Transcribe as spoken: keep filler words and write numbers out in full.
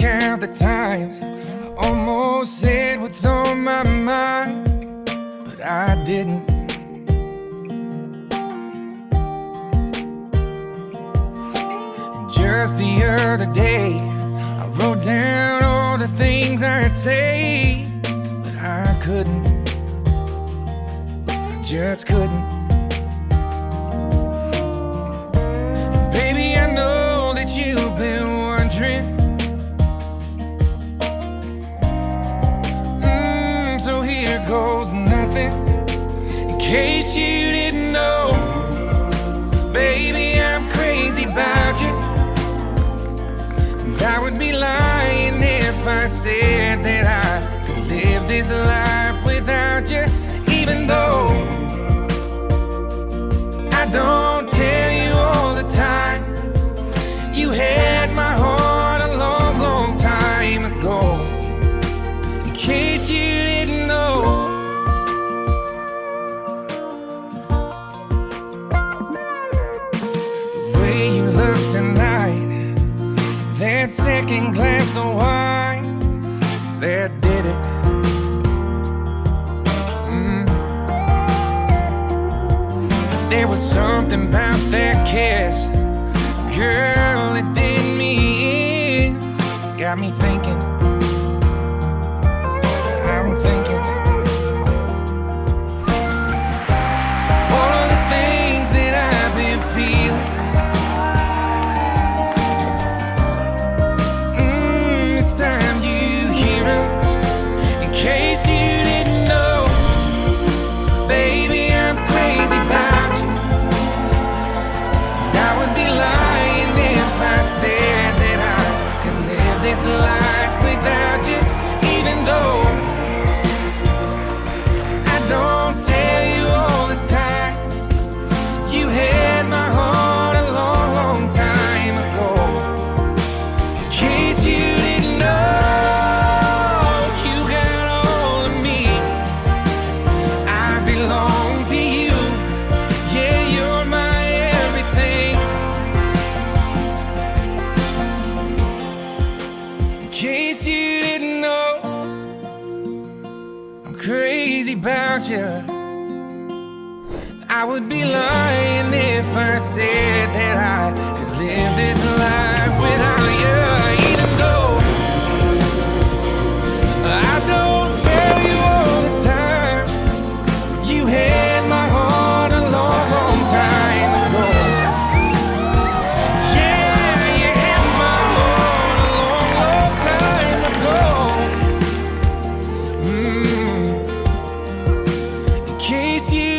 count the times I almost said what's on my mind, but I didn't. And just the other day, I wrote down all the things I'd say, but I couldn't. I just couldn't. Baby, I know that you've been wondering, mm, so here goes nothing. In case you didn't know, baby, I'm crazy about you, and I would be lying if I said that I could live this life without you. Even though I don't tell you all the time, you had my heart a long, long time ago. In case you didn't know, the way you look tonight, that second glass of wine, that did it. There was something about that kiss, girl, it did me in. Got me thinking, I'm thinking, all of the things that I've been feeling. Mmm, it's time you hear it. In case you didn't know, baby, I'm crazy about. This life without you, even though I don't tell you all the time, you had my heart a long, long time ago. In case you didn't know, you got all of me, I belong to you, yeah, you're my everything. In case you didn't know, I'm crazy about you. I would be lying if I said that I could live this life without you. Even though I don't tell you all the time, you had my heart a long, long time ago. In case you